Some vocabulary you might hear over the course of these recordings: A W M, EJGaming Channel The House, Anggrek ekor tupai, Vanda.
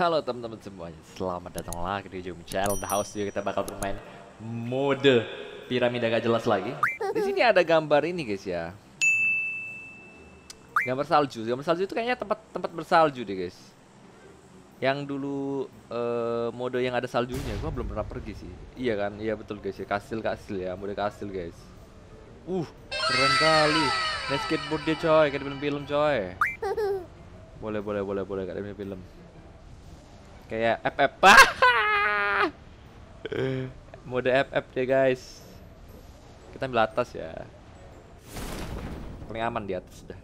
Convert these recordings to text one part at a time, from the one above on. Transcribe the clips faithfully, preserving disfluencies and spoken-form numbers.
Halo teman-teman semuanya, selamat datang lagi di EJGaming Channel The House. Yuk, kita bakal bermain mode piramida gak jelas lagi. Di sini ada gambar ini guys ya, gambar salju. Gambar salju itu kayaknya tempat tempat bersalju deh guys. Yang dulu uh, mode yang ada saljunya, gua belum pernah pergi sih. Iya kan, iya betul guys ya, kastil-kastil ya, mode kastil guys. Uh, keren kali. Nah, skateboard dia coy, kayak di film-film coy. Boleh boleh boleh boleh kayak di film. Kayak F F. Mode F F deh guys. Kita ambil atas ya, paling aman di atas dah.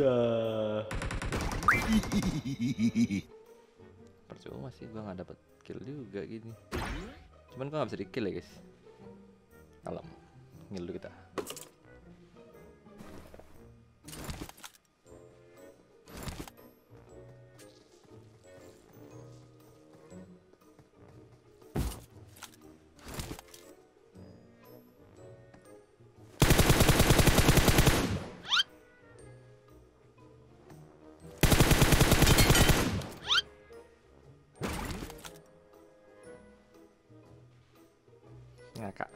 Ya. Percuma sih gua nggak dapet kill juga gini. Cuman gua nggak bisa di kill ya guys. Kalem, ngilu dulu kita. Ngakak.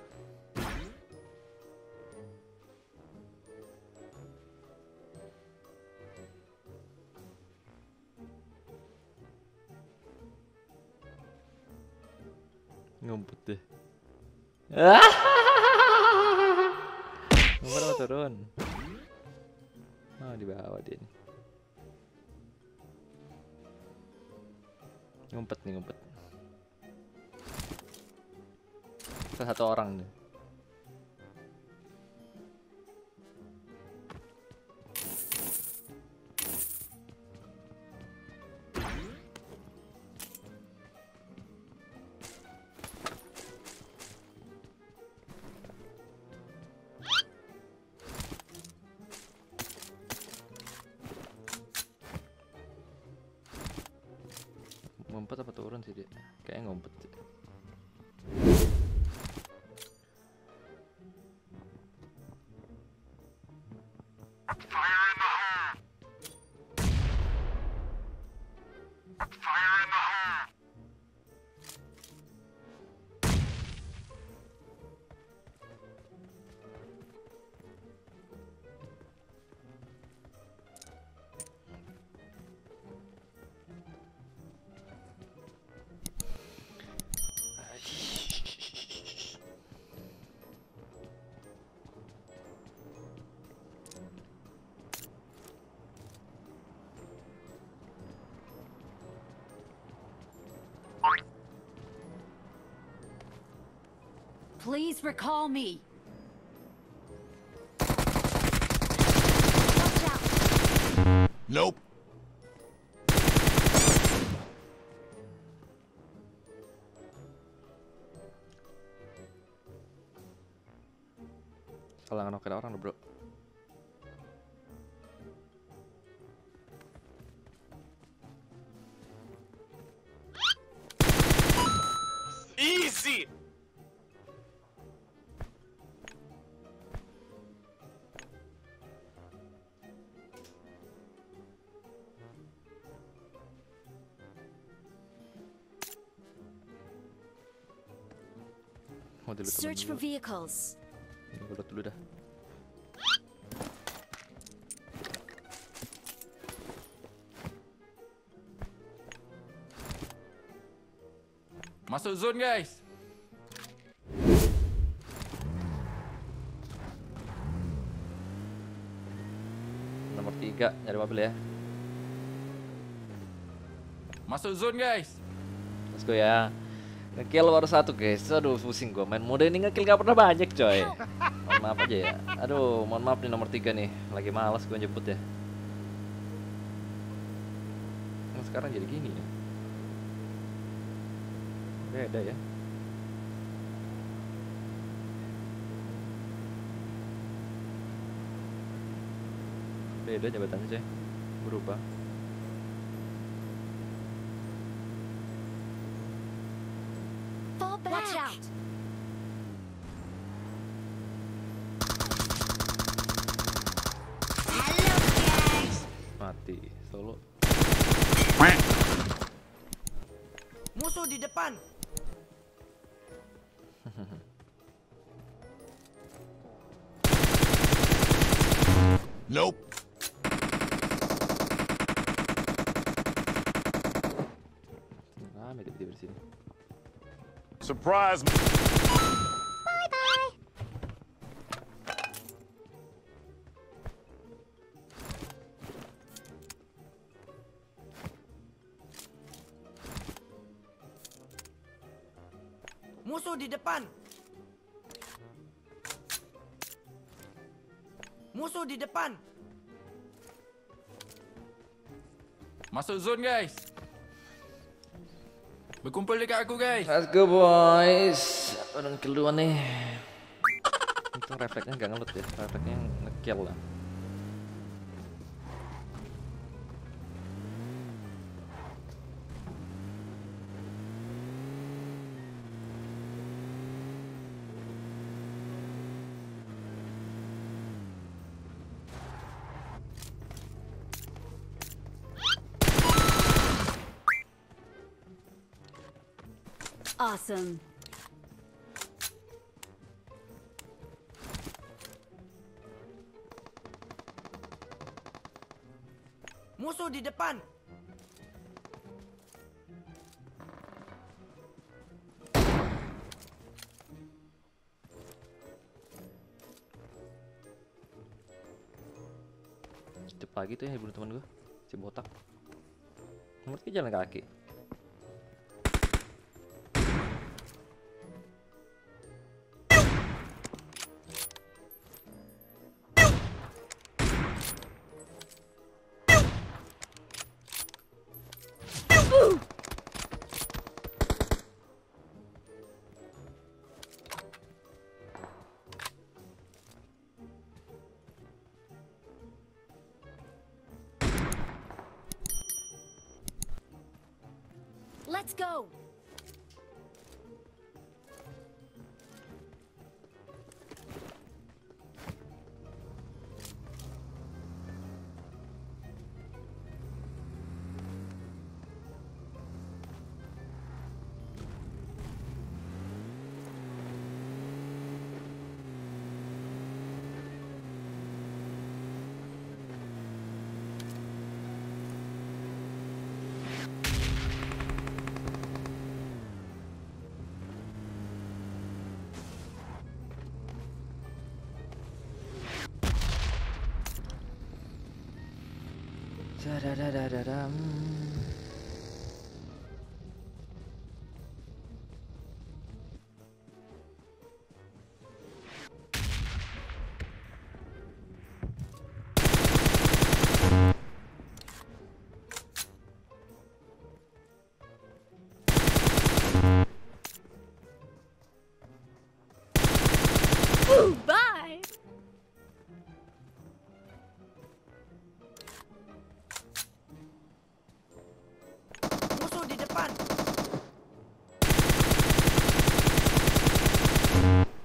Ngumpet deh. Ah. Ngumpet turun. Oh, di bawah dia nih. Ngumpet nih, ngumpet. Satu orang nih. Ngumpet apa turun sih dia? Kayaknya ngumpet sih. Please recall me. Watch out. Nope. Salah ngenokin orang bro. model search for vehicles. Ini gue dulu dah. Masuk zone guys. Nomor tiga nyari mobil ya. Masuk zone guys. Let's go ya. Ngekill baru satu guys. Aduh pusing gue main mode ini, ngekill gak pernah banyak coy. Mohon maaf aja ya. Aduh mohon maaf nih nomor tiga nih. Lagi malas gue nyebut ya. Nah, sekarang jadi gini ya. Ya, ada ya. Beda jabatannya coy. Berubah. Watch out. Hello guys. Mati solo. Musuh di depan. Nope. Surprise. Bye bye. Musuh di depan. Musuh di depan. Masuk zone guys. Berkumpul dekat aku guys. Let's go boys. Orang kill dua nih. Untung refleksnya gak ngelut ya. Refleksnya ngekill lah. Awesome. Musuh di depan. Cepet pagi tuh ya bunuh teman gue, si botak. Nomor tiga jalan kaki. Let's go. Dadadadadadam. Ooh, bye.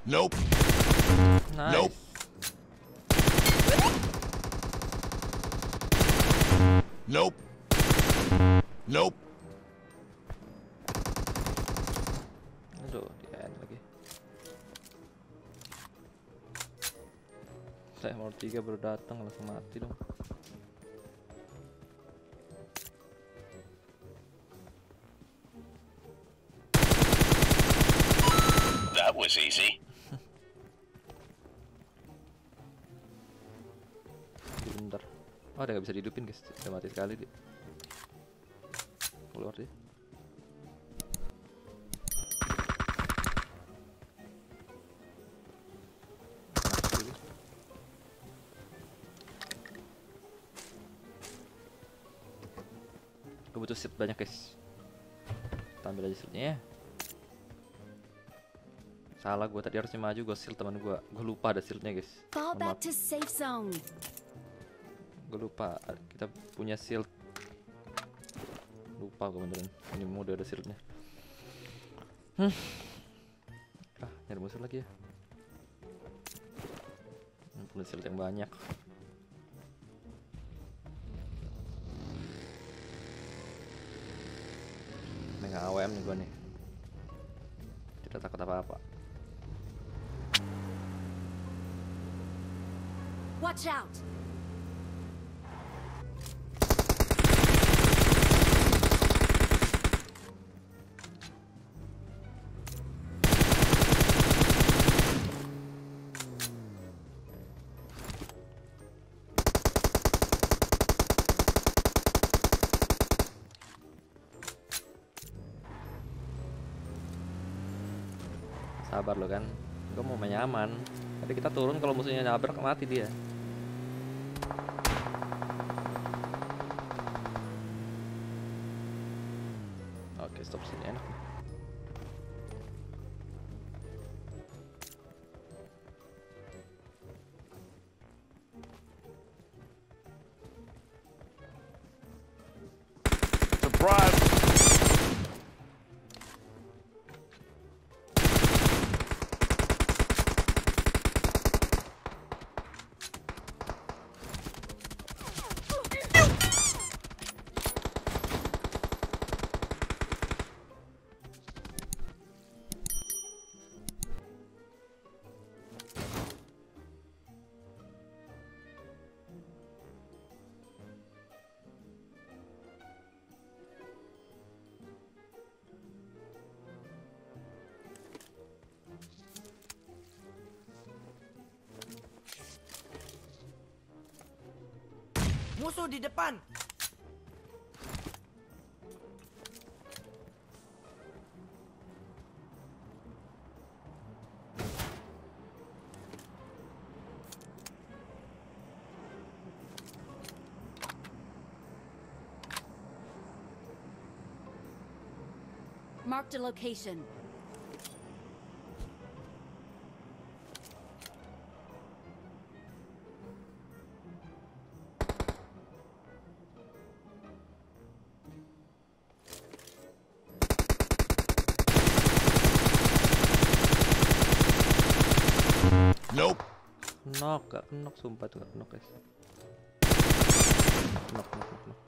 Nope. Nice. Nope. Nope. Nope. Aduh, dia lagi. Armor tiga baru datang, langsung mati dong. That was easy. Bentar. Oh, ada nggak bisa dihidupin guys, udah mati sekali dia. Keluar dia. Gue butuh shield banyak guys. Kita ambil aja shieldnya. Salah, gue tadi harusnya maju, gue shield teman gue. Gue lupa ada shieldnya guys. Gue lupa kita punya shield. Lupa gue beneran. Ini udah ada shieldnya. Hmm. Ah, nyari musuh lagi ya. Punya shield yang banyak. Nggak A W M nih gue nih, tidak takut apa-apa. Watch out. Sabar lo kan, gue mau main aman. Tapi kita turun, kalau musuhnya nabrak mati dia. Oke, stop sini enak. Surprise. Musuh di depan. Mark the location. Nope. Knock, gak knock, sumpah tuh gak knock guys. Knock, knock, knock, knock.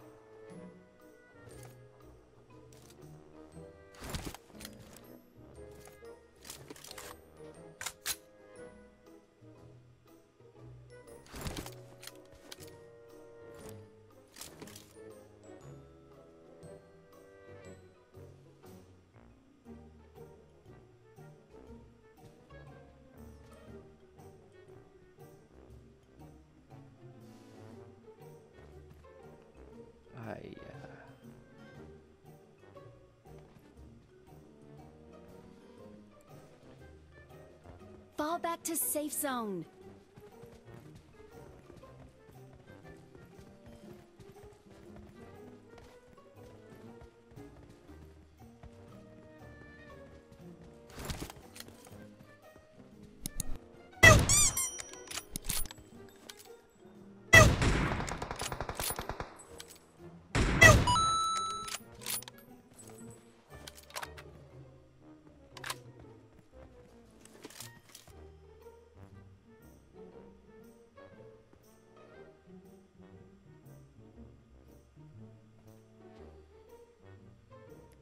Iya. Fall back to safe zone.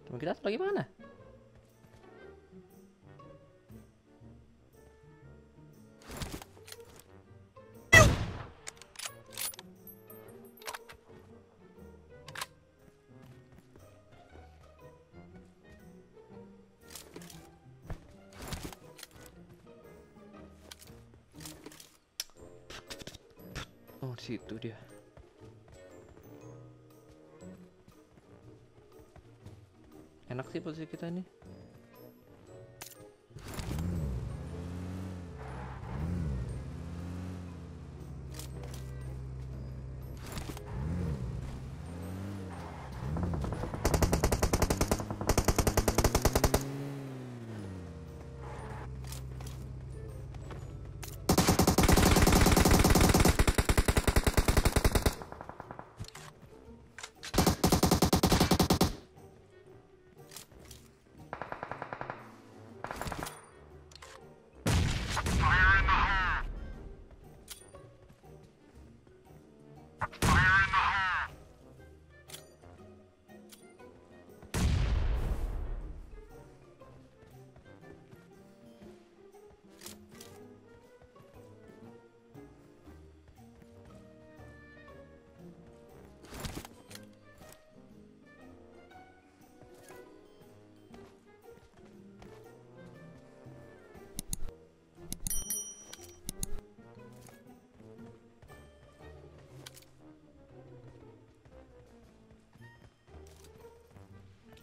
Teman kita lagi mana? Oke, di situ dia. Enak sih posisi kita ini.